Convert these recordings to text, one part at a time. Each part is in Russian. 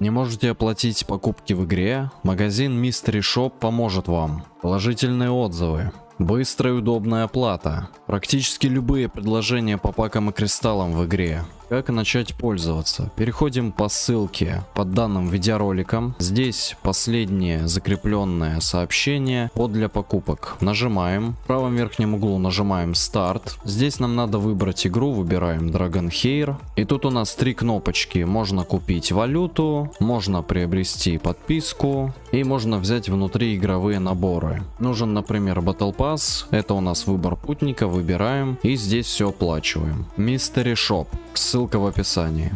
Не можете оплатить покупки в игре? Магазин Mystery Shop поможет вам. Положительные отзывы. Быстрая и удобная оплата. Практически любые предложения по пакам и кристаллам в игре. Как начать пользоваться? Переходим по ссылке под данным видеороликом. Здесь последнее закрепленное сообщение под для покупок. Нажимаем. В правом верхнем углу нажимаем старт. Здесь нам надо выбрать игру. Выбираем Dragonheir. И тут у нас три кнопочки. Можно купить валюту, можно приобрести подписку и можно взять внутри игровые наборы. Нужен, например, Battle Pass. Это у нас выбор путника. Выбираем и здесь все оплачиваем. Mystery Shop. Ссылка в описании.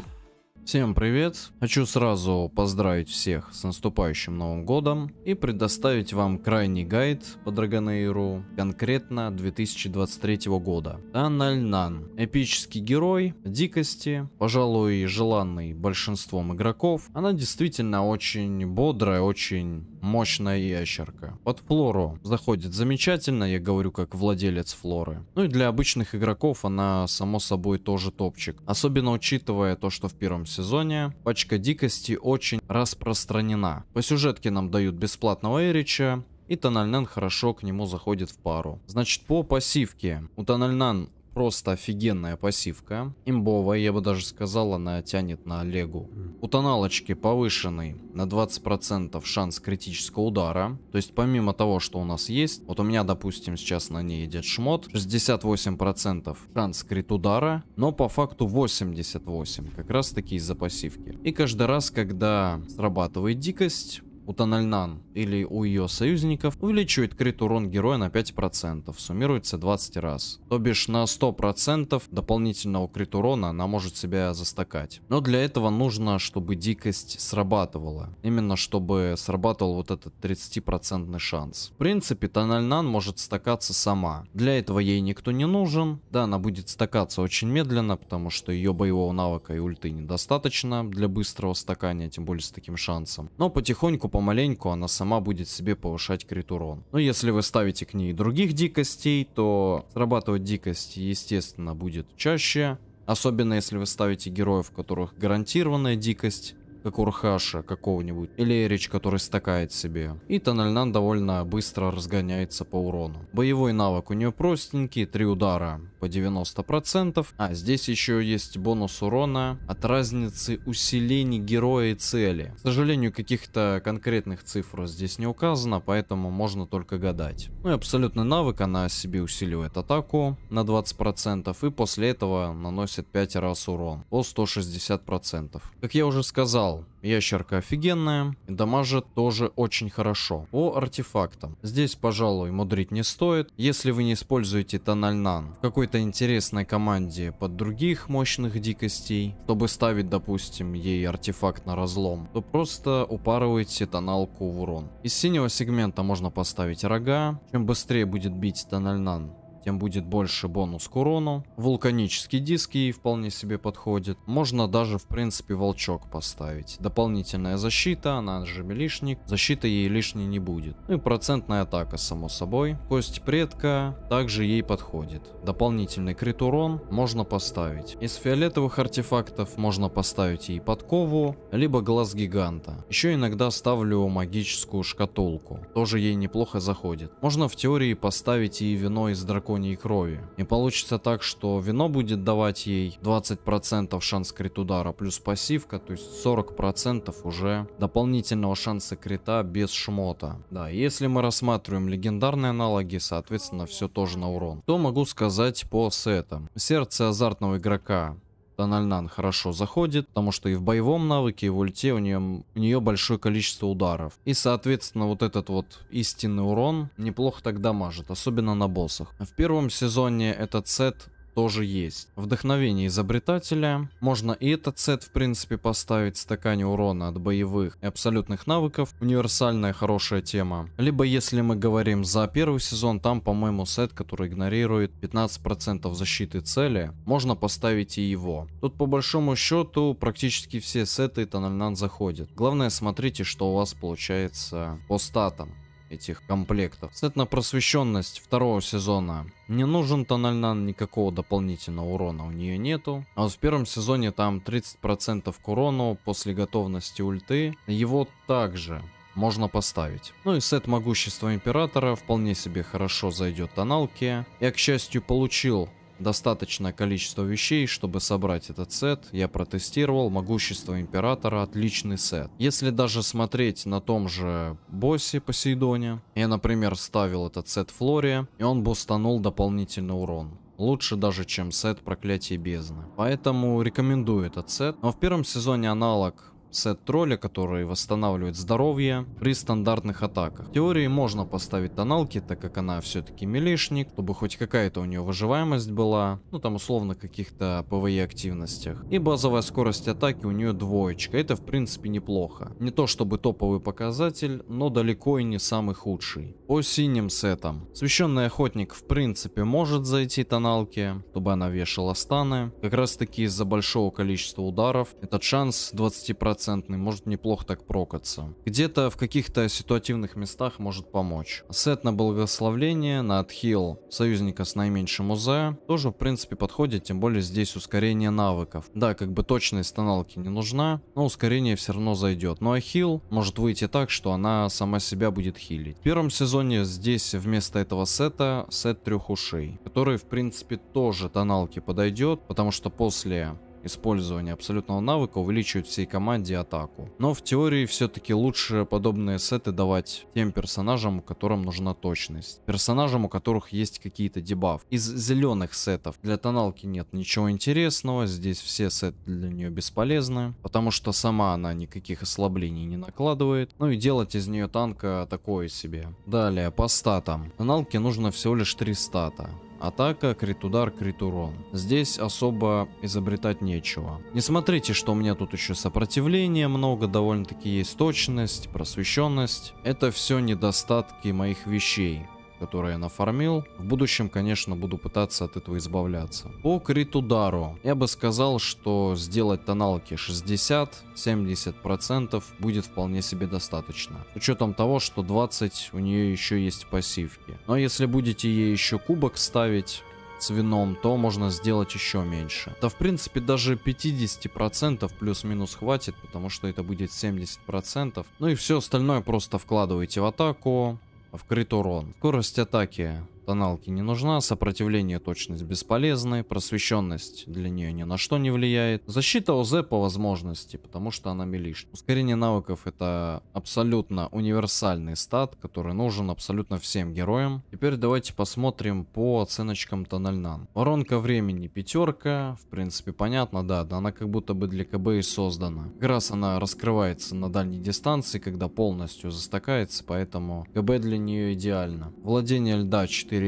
Всем привет! Хочу сразу поздравить всех с наступающим Новым Годом и предоставить вам крайний гайд по Dragonheir'у конкретно 2023 года. Тональнан. Эпический герой, дикости, пожалуй, желанный большинством игроков. Она действительно очень бодрая, очень мощная ящерка. Под Флору заходит замечательно, я говорю как владелец Флоры. Ну и для обычных игроков она, само собой, тоже топчик. Особенно учитывая то, что в первом сезоне пачка дикости очень распространена. По сюжетке нам дают бесплатного Эрича, и Тональнан хорошо к нему заходит в пару. Значит, по пассивке. У Тональнан просто офигенная пассивка. Имбовая, я бы даже сказал, она тянет на Олегу. У тоналочки повышенный на 20% шанс критического удара. То есть помимо того, что у нас есть, вот у меня, допустим, сейчас на ней идет шмот. 68% шанс крит удара, но по факту 88%. Как раз таки из-за пассивки. И каждый раз, когда срабатывает дикость, у Тональнан или у ее союзников увеличивает крит урон героя на 5%, суммируется 20 раз. То бишь на 100% дополнительного крит урона она может себя застакать. Но для этого нужно, чтобы дикость срабатывала. Именно чтобы срабатывал вот этот 30% шанс. В принципе, Тональнан может стакаться сама. Для этого ей никто не нужен. Да, она будет стакаться очень медленно, потому что ее боевого навыка и ульты недостаточно для быстрого стакания, тем более с таким шансом. Но потихоньку, помаленьку она сама будет себе повышать крит урон. Но если вы ставите к ней других дикостей, то срабатывать дикость, естественно, будет чаще. Особенно если вы ставите героев, у которых гарантированная дикость, как у Рхаша какого-нибудь, или Эрич, который стакает себе. И Тональнан довольно быстро разгоняется по урону. Боевой навык у нее простенький, 3 удара по 90%. А здесь еще есть бонус урона от разницы усилений героя и цели. К сожалению, каких-то конкретных цифр здесь не указано, поэтому можно только гадать. Ну и абсолютный навык, она себе усиливает атаку на 20% и после этого наносит 5 раз урон по 160%. Как я уже сказал, ящерка офигенная, и дамажит тоже очень хорошо. По артефактам здесь, пожалуй, мудрить не стоит. Если вы не используете Тональнан в какой-то интересной команде под других мощных дикостей, чтобы ставить, допустим, ей артефакт на разлом, то просто упарывайте тоналку в урон. Из синего сегмента можно поставить рога. Чем быстрее будет бить Тональнан, тем будет больше бонус к урону. Вулканические диски ей вполне себе подходят. Можно даже, в принципе, волчок поставить. Дополнительная защита, она же милишник. Защита ей лишней не будет. Ну и процентная атака, само собой. Кость предка также ей подходит. Дополнительный крит урон можно поставить. Из фиолетовых артефактов можно поставить ей подкову, либо глаз гиганта. Еще иногда ставлю магическую шкатулку. Тоже ей неплохо заходит. Можно в теории поставить и вино из дракона. И крови. И получится так, что вино будет давать ей 20% шанс крит удара плюс пассивка, то есть 40% уже дополнительного шанса крита без шмота. Да, если мы рассматриваем легендарные аналоги, соответственно, все тоже на урон. То могу сказать по сетам. Сердце азартного игрока Тональнан хорошо заходит, потому что и в боевом навыке, и в ульте у нее большое количество ударов. И, соответственно, вот этот вот истинный урон неплохо так дамажит, особенно на боссах. В первом сезоне этот сет тоже есть. Вдохновение изобретателя. Можно и этот сет, в принципе, поставить. Стакане урона от боевых и абсолютных навыков. Универсальная хорошая тема. Либо, если мы говорим за первый сезон, там, по-моему, сет, который игнорирует 15% защиты цели. Можно поставить и его. Тут, по большому счету, практически все сеты Тональнан заходят. Главное, смотрите, что у вас получается по статам. этих комплектов. Сет на просвещенность второго сезона. Не нужен Тональнан, никакого дополнительного урона у нее нету. А вот в первом сезоне там 30% к урону после готовности ульты. Его также можно поставить. Ну и сет могущества императора вполне себе хорошо зайдет тоналке. Я, к счастью, получил достаточное количество вещей, чтобы собрать этот сет. Я протестировал. Могущество императора — отличный сет. Если даже смотреть на том же боссе Посейдоне, я, например, ставил этот сет Флоре, и он бустанул дополнительный урон. Лучше даже, чем сет Проклятие Бездны. Поэтому рекомендую этот сет. Но в первом сезоне аналог сет тролля, который восстанавливает здоровье при стандартных атаках. В теории можно поставить тоналки, так как она все-таки милишник, чтобы хоть какая-то у нее выживаемость была, ну там условно каких-то ПВЕ активностях. И базовая скорость атаки у нее 2. Это в принципе неплохо. Не то чтобы топовый показатель, но далеко и не самый худший. По синим сетам. Священный охотник в принципе может зайти тоналки, чтобы она вешала станы. Как раз таки из-за большого количества ударов этот шанс 20% может неплохо так прокаться. Где-то в каких-то ситуативных местах может помочь. Сет на благословление, на отхил союзника с наименьшим УЗ тоже в принципе подходит, тем более здесь ускорение навыков. Да, как бы точность тоналки не нужна, но ускорение все равно зайдет. Ну а хил может выйти так, что она сама себя будет хилить. В первом сезоне здесь вместо этого сета сет 3 ушей, который в принципе тоже тоналки подойдет, потому что после использование абсолютного навыка увеличивает всей команде атаку. Но в теории все-таки лучше подобные сеты давать тем персонажам, которым нужна точность. Персонажам, у которых есть какие-то дебафы. Из зеленых сетов для тоналки нет ничего интересного. Здесь все сеты для нее бесполезны, потому что сама она никаких ослаблений не накладывает. Ну и делать из нее танка такое себе. Далее по статам. Тоналке нужно всего лишь 3 стата. Атака, крит удар, крит урон. Здесь особо изобретать нечего. Не смотрите, что у меня тут еще сопротивление много, довольно-таки есть точность, просвещенность. Это все недостатки моих вещей, которые я нафармил. В будущем, конечно, буду пытаться от этого избавляться. По крит удару я бы сказал, что сделать тоналки 60-70% будет вполне себе достаточно, с учетом того, что 20 у нее еще есть в пассивке. Но если будете ей еще кубок ставить с вином, то можно сделать еще меньше. Да в принципе даже 50% плюс-минус хватит, потому что это будет 70%. Ну и все остальное просто вкладываете в атаку, в крит урон. Скорость атаки тоналки не нужна, сопротивление, точность бесполезны, просвещенность для нее ни на что не влияет. Защита ОЗ по возможности, потому что она милишна. Ускорение навыков — это абсолютно универсальный стат, который нужен абсолютно всем героям. Теперь давайте посмотрим по оценочкам Тональнан. Воронка времени 5, в принципе понятно, да, она как будто бы для КБ и создана. Как раз она раскрывается на дальней дистанции, когда полностью застакается, поэтому КБ для нее идеально. Владение льда 4,3,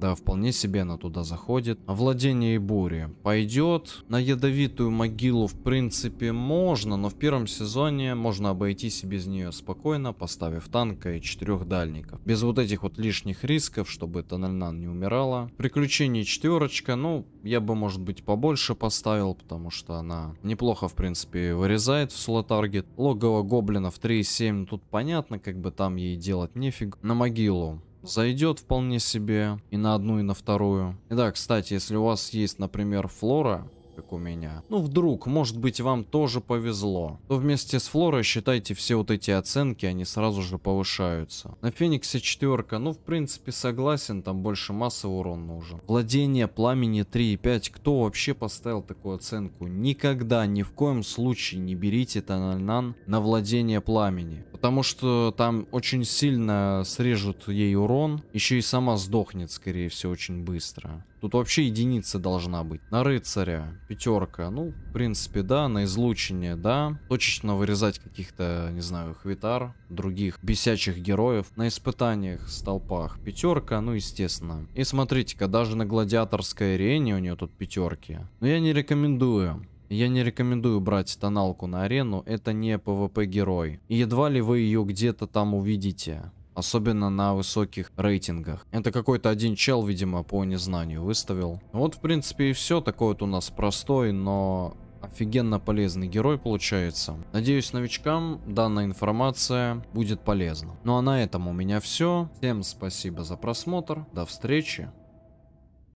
да, вполне себе она туда заходит. Овладение и бури пойдет. На ядовитую могилу в принципе можно, но в первом сезоне можно обойтись и без нее спокойно, поставив танка и 4 дальников. Без вот этих вот лишних рисков, чтобы Тональнан не умирала. Приключение 4, ну, я бы, может быть, побольше поставил, потому что она неплохо, в принципе, вырезает в соло-таргет. Логово гоблинов 3,7, тут понятно, как бы там ей делать нефиг. На могилу зайдет вполне себе и на одну, и на вторую. И да, кстати, если у вас есть, например, Флора, как у меня, ну вдруг, может быть, вам тоже повезло, то вместе с Флорой считайте все вот эти оценки, они сразу же повышаются. На Фениксе 4, ну в принципе согласен, там больше массовый урон нужен. Владение пламени 3,5, кто вообще поставил такую оценку? Никогда, ни в коем случае не берите Тональнан на владение пламени, потому что там очень сильно срежут ей урон, еще и сама сдохнет, скорее всего, очень быстро. Тут вообще единица должна быть. На рыцаря 5, ну, в принципе, да. На излучение, да. Точечно вырезать каких-то, не знаю, хвитар, других бесячих героев. На испытаниях в столпах 5, ну, естественно. И смотрите-ка, даже на гладиаторской арене у нее тут 5. Но я не рекомендую. Я не рекомендую брать тоналку на арену. Это не ПВП-герой. И едва ли вы ее где-то там увидите. Особенно на высоких рейтингах. Это какой-то один чел, видимо, по незнанию выставил. Вот, в принципе, и все. Такой вот у нас простой, но Офигенно полезный герой получается. Надеюсь, новичкам данная информация будет полезна. Ну а на этом у меня все. Всем спасибо за просмотр. До встречи.